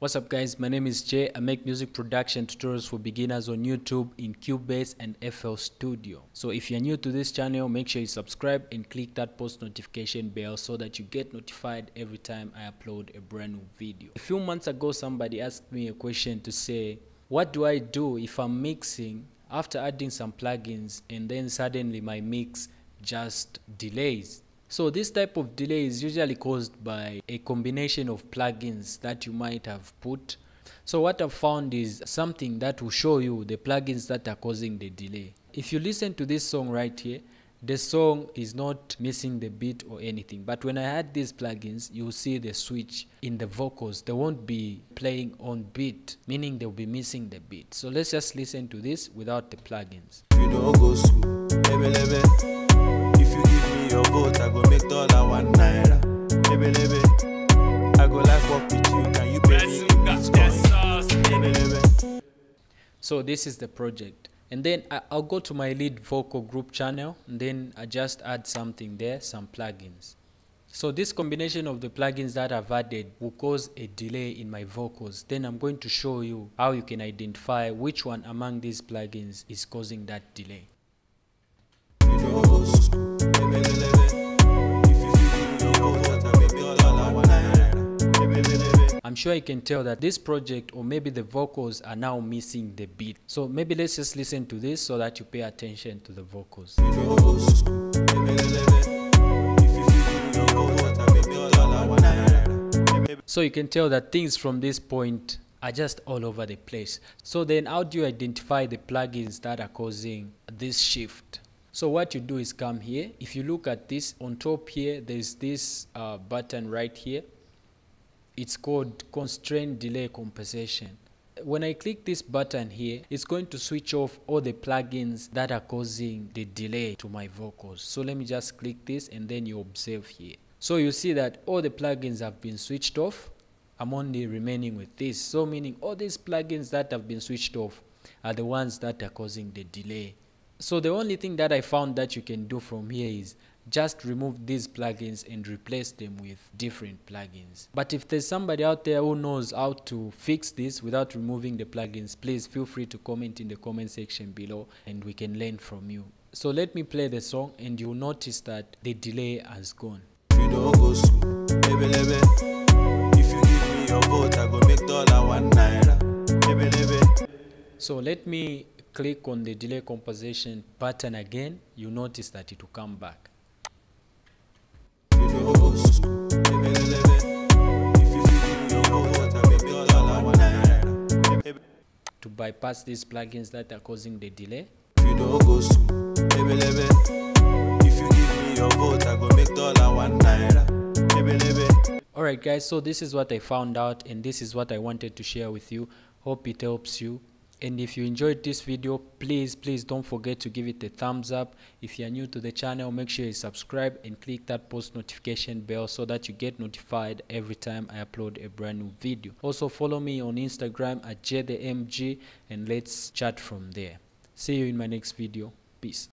What's up guys, my name is Jay. I make music production tutorials for beginners on YouTube in Cubase and FL Studio. So if you're new to this channel, make sure you subscribe and click that post notification bell so that you get notified every time I upload a brand new video. A few months ago, somebody asked me a question to say, what do I do if I'm mixing after adding some plugins and then suddenly my mix just delays? So this type of delay is usually caused by a combination of plugins that you might have put. So what I've found is something that will show you the plugins that are causing the delay. If you listen to this song right here, the song is not missing the beat or anything. But when I add these plugins, you'll see the switch in the vocals. They won't be playing on beat, meaning they'll be missing the beat. So let's just listen to this without the plugins. You don't go slow. Your vote, I go make $1 1 naira. Lebe lebe, I go like work with you. Can you pay me? Lebe. So this is the project, and then I'll go to my lead vocal group channel, and then I just add something there, some plugins. So this combination of the plugins that I've added will cause a delay in my vocals. Then I'm going to show you how you can identify which one among these plugins is causing that delay. I'm sure you can tell that this project, or maybe the vocals, are now missing the beat. So maybe let's just listen to this so that you pay attention to the vocals. So you can tell that things from this point are just all over the place. So then how do you identify the plugins that are causing this shift? So what you do is come here. If you look at this on top here, there's this button right here. It's called constraint delay compensation. When I click this button here, it's going to switch off all the plugins that are causing the delay to my vocals. So let me just click this and then you observe here. So you see that all the plugins have been switched off. I'm only remaining with this. So meaning all these plugins that have been switched off are the ones that are causing the delay. So the only thing that I found that you can do from here is just remove these plugins and replace them with different plugins. But if there's somebody out there who knows how to fix this without removing the plugins, please feel free to comment in the comment section below and we can learn from you. So let me play the song and you'll notice that the delay has gone. You don't go slow, baby, baby. If you give me your vote, I go make $1 1 naira. Baby, baby. So let me click on the delay compensation button again. You notice that it will come back. To bypass these plugins that are causing the delay. Alright guys, so this is what I found out and this is what I wanted to share with you. Hope it helps you. And if you enjoyed this video, please don't forget to give it a thumbs up. If you are new to the channel, make sure you subscribe and click that post notification bell so that you get notified every time I upload a brand new video. Also follow me on Instagram at Jay TheMg and let's chat from there. See you in my next video. Peace.